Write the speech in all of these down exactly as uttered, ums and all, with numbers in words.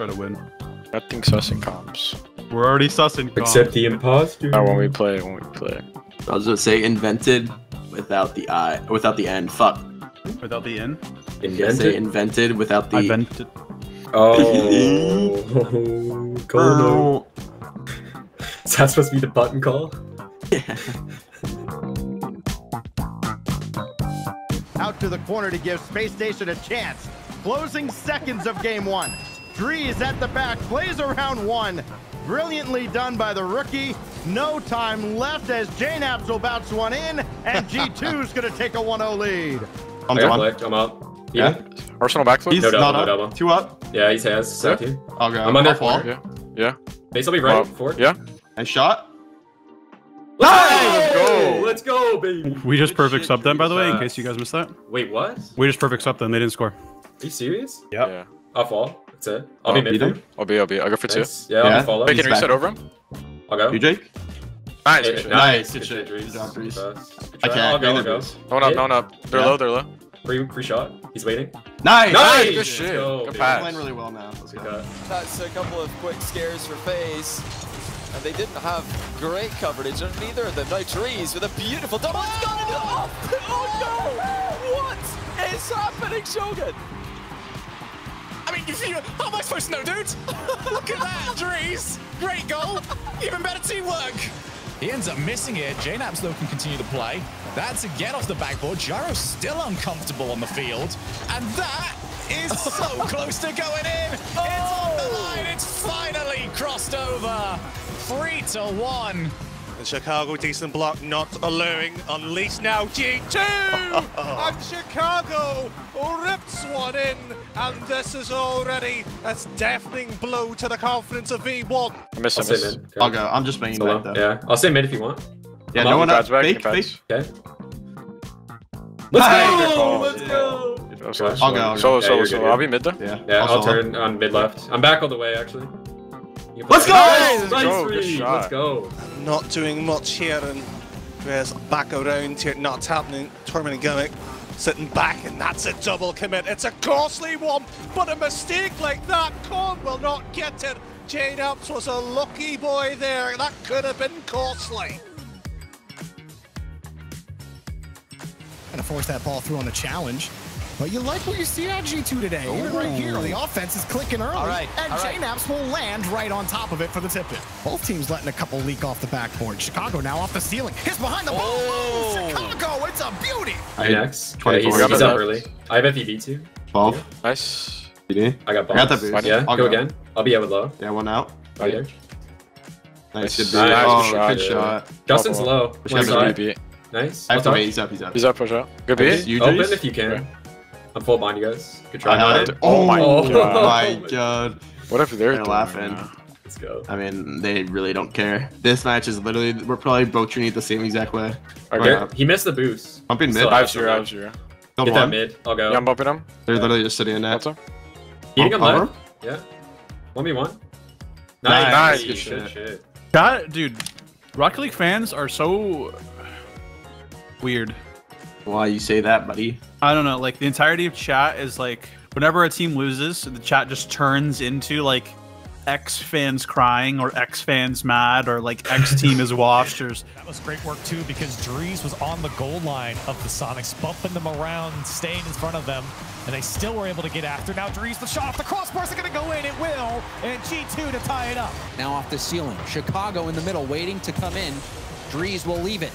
try to win. Nothing sussing comps. We're already sussing comps. Except the imposter. Not when we play, when we play. I was gonna say invented without the I, without the N. Fuck. Without the N? Invented? Invented without the... Invented. Oh. Kono. Is that supposed to be the button call? Yeah. Out to the corner to give Space Station a chance. Closing seconds of game one. Dreaz at the back, plays around one. Brilliantly done by the rookie. No time left as JKnaps will bounce one in, and G two's going to take a one oh lead. I'm, got I'm out. Yeah. yeah. Arsenal backflip. He's no double, not up. No double. Two up. Yeah, he's has. Sack you. I'll go. I'm on that wall. Yeah. Yeah. Base will be right. Forward. Yeah. And shot. Let's go! Let's go, baby! We just perfect subbed them, by the way, in case you guys missed that. Wait, what? We just perfect subbed them. They didn't score. Are you serious? Yep. Yeah. I'll fall. That's it. I'll oh, be midfield. I'll be, I'll be. I'll go for nice. two. Yeah, yeah. I'll follow. They can reset back. Over him. I'll go. You, Jake? Nice. Hey, good shit. Nice. Good shit, Dreaz. Good job, I can't. I'll go. I'll go. No one up, no one up. They're yeah. low, they're low. Free, free shot. He's waiting. Nice! Nice! nice. Good shit. Go, good pass. They're playing really well now. Let's go. That's a couple of quick scares for FaZe. And they didn't have great coverage on neither of them. No Dreaz with a beautiful double. Oh, it's gone into the off! Oh no! What is happening, Shogun? I mean, you see, how am I supposed to know, dude? Look at that, Dreaz! Great goal! Even better teamwork! He ends up missing it. JKnaps though can continue to play. That's a get off the backboard. Gyro's still uncomfortable on the field. And that is so close to going in! Oh. It's on the line! It's finally crossed over! Three to one. And Chicago, decent block, not alluring. Unleashed now, G two! And Chicago rips one in. And this is already a deafening blow to the confidence of V one. I miss, I miss. Okay. I'll go. I'm just main back there. Yeah, I'll say mid if you want. Yeah, I'm no one else. Fake, fake. Okay. Let's hey. go! Let's go! I'll go, I'll go. Solo, solo, yeah, solo. I'll be mid there. Yeah, yeah I'll, I'll turn on mid left. I'm back all the way, actually. Let's go! Nice, nice go. Good shot. Let's go. Not doing much here, and there's back around here. Not happening. Tournament gimmick. Sitting back, and that's a double commit. It's a costly one, but a mistake like that, Korn will not get it. JKnaps was a lucky boy there. That could have been costly. Gonna force that ball through on the challenge. But you like what you see at G two today. Ooh. Even right here, the offense is clicking early, all right. and all right. JKnaps will land right on top of it for the tip-in. Both teams letting a couple leak off the backboard. Chicago now off the ceiling. Hits behind the oh. ball. Chicago, it's a beauty. I next. twenty-four. Yeah, he's, he's up early. I have F E V too. Ball. Yeah. Nice. P D. I got ball. I got that boost. Yeah, I'll go, go again. I'll be out with low. Yeah, one out. Right there. Nice. Nice. nice. Oh, good, good shot. shot. Justin's low. Nice. nice. I have to wait. He's up. He's up. He's up. Push out. Good beat. You open if you can. I'm full behind you guys. Good try. I to, oh my oh god. my god. What if they're, they're laughing? Right, let's go. I mean, they really don't care. This match is literally, we're probably both treating it the same exact way. Okay. He missed the boost. Bumping mid. I was sure. I was sure. Get that mid. I'll go. Yeah, I'm bumping him. They're yeah. literally just sitting in that. Eating him left. Yeah. one v one. Nice. Nice. Good shit. shit. God, dude, Rocket League fans are so weird. Why you say that, buddy? I don't know. Like, the entirety of chat is like, whenever a team loses, the chat just turns into like X fans crying or X fans mad or like X team is washed. Or... That was great work too, because Dreaz was on the goal line of the Sonics, bumping them around, staying in front of them, and they still were able to get after. Now Dreaz, the shot off the crossbar is going to go in. It will, and G two to tie it up. Now off the ceiling, Chicago in the middle, waiting to come in. Dreaz will leave it.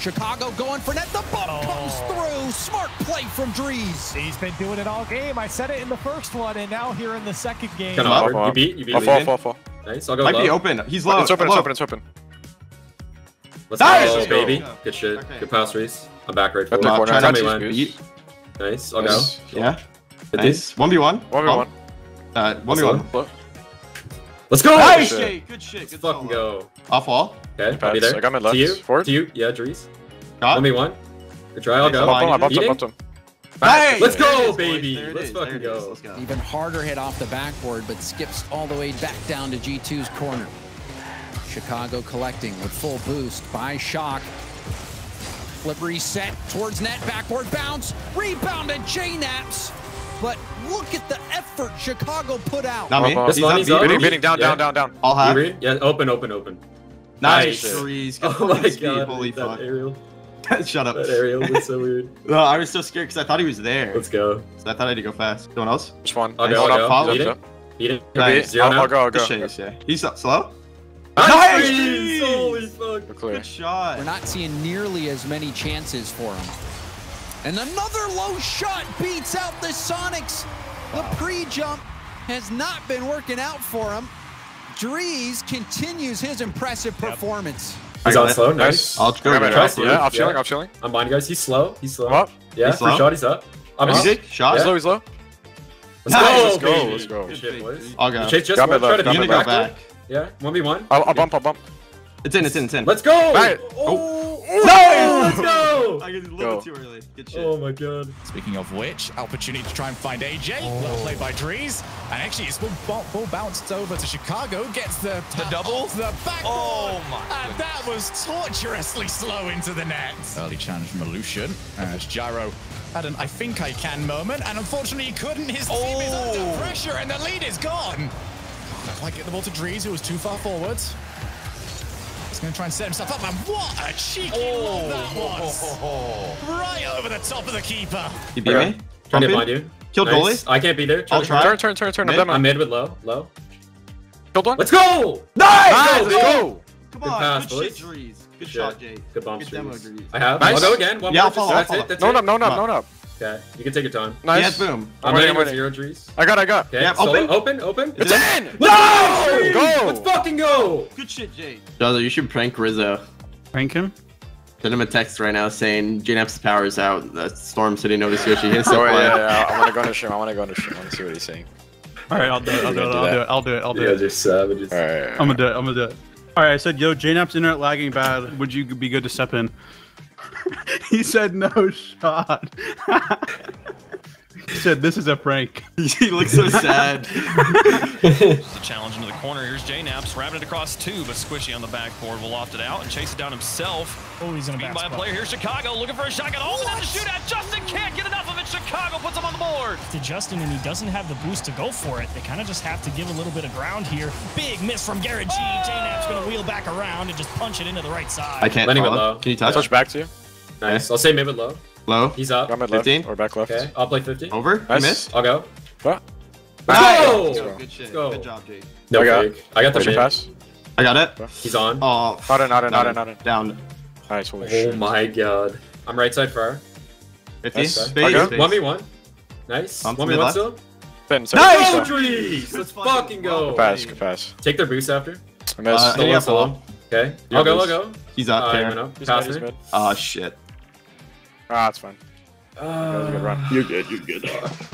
Chicago going for net, the bump oh. comes through. Smart play from Dreaz. He's been doing it all game. I said it in the first one, and now here in the second game. Come up. Up. You beat, you beat. I'll fall, fall, fall. Nice, I'll go Might low. Might be open. He's low. It's open, it's open, it's open. Let's nice. go, baby. Good shit. Okay. Good pass, Dreaz. I'm back right forward. Corner. Try not to Nice, I'll nice. go. Yeah. Hit nice. one v one. one v one. Uh, one v one. Let's go! Nice! Good shake, good shake. Let's fucking go. Off wall. Okay, I'll be there. I got my left. To you, forward. to you. Yeah, Dreaz. one v one. Good try, I'll go. I bumped him, I bumped him. Nice! Let's go, baby! Let's fucking go. Even harder hit off the backboard, but skips all the way back down to G two's corner. Chicago collecting with full boost by Shock. Flip reset towards net, backboard bounce. Rebounded JKnaps, but look at the effort Chicago put out. Not me. This He's money's up. Bidding, bidding, down, yeah. down, down, down. I'll have. Yeah, open, open, open. Nice. Nice. Oh my god. Holy fuck. Aerial. Shut up. That aerial was so weird. No, I was so scared because I thought he was there. Let's go. So I thought I had to go fast. Someone else? Which one? I'll go. I'll go. I'll go. I'll go. He's up slow. Nice! Nice. Holy fuck. Good shot. We're not seeing nearly as many chances for him. And another low shot beats out the Sonics. Wow. The pre-jump has not been working out for him. Dreaz continues his impressive yep. performance. He's on slow, nice. I'll go right, right. Yeah, off chilling, yeah. off chilling. I'm behind you guys. He's slow. He's slow. I'm up. Yeah, he's slow. Shot, he's up. I'm up. Shot. He's yeah. low, he's low. Let's nice. go, baby. Let's go. Let's go. Shit, boys. I'll go. Chase just got one. Try to go back. back. Yeah, one v one. I'll, I'll bump, I'll bump. It's in, it's in, it's in. Let's go! Right. Oh. Oh. Nice! Let's go! I guess it's a little bit too early. Good shit. Oh my god. Speaking of which, opportunity to try and find A J. Oh. Well played by Dreaz. And actually, it's ball, ball bounced over to Chicago. Gets the, the double. The backboard. Oh my god. And that was torturously slow into the net. Early challenge from Aleutian. As Gyro had an I think I can moment. And unfortunately, he couldn't. His team oh. is under pressure and the lead is gone. Might get the ball to Dreaz, who was too far forwards. He's going to try and set himself up, and what a cheeky oh, lob that was! Oh, oh, oh. Right over the top of the keeper. You beat me? Trying to find you. Killed nice. goalie. I can't be there. Try I'll try. Turn, turn, turn, turn. Mid. I'm, I'm mid with low, low. Killed one. Let's go! Nice! nice! Let's go! Come on, good, pass, good shit, Dreaz. Good shot, Jay. Good bomb, Dreaz. I have. Nice. I'll go again. One yeah, more. I'll follow, I'll follow. That's no, it. no, no, no, no, no. Okay, you can take your time. Nice. Yeah, boom. I'm waiting with zero trees. I got, I got. Okay, yeah, open, open, open. It's in! Let's no! Go! Let's fucking go! Good shit, Jay. Rizzo, you should prank Rizzo. Prank him? Send him a text right now saying JKnaps' power is out. The storm city noticed Yoshi. He's so quiet. Yeah, yeah, yeah. I want to go on a stream. I want to go on a stream. I want to see what he's saying. All right, I'll do it. I'll do it. I'll do it. I'll do it. Yeah, just savages. All right. I'm gonna do it. I'm gonna do it. All right, I said, yo, JKnaps' internet lagging bad. Would you be good to step in? He said no shot. He said this is a prank. He looks so sad. The challenge into the corner. Here's JKnaps, wrapping it across two, but Squishy on the backboard will loft it out and chase it down himself. Oh, he's in a bad spot. Being by a player here, Chicago looking for a shotgun. Oh, and to shoot at Justin can't get enough of it. Chicago puts him on the board. To Justin, and he doesn't have the boost to go for it. They kind of just have to give a little bit of ground here. Big miss from Garrett G. Oh! JKnaps gonna wheel back around and just punch it into the right side. I can't. Letting it low. Can you touch? Touch back to you. Nice. I'll say mid with low. Low. He's up. I'm at left fifteen. Or back left. Okay. I'll play fifty. Over. Nice. You miss. I'll go. What? Nice. Go! Let's go. Good shit. Let's go. Good job, Jake. No I got, I got the mid. Pass. I got it. He's on. Oh. Not in, not in, not in, not in. Down. Nice. Holy oh shit. my god. I'm right side far. fifty. one v one. Nice. one v one still. Ten, seven, nice! Dreaz! Let's fucking go. Good pass. Good pass. Take their boost after. I missed. Uh, the solo. Okay. I'll go. I'll go. He's up there. Pass me. Oh shit. Ah, that's fine. Uh, that was a good run. You're good, you're good.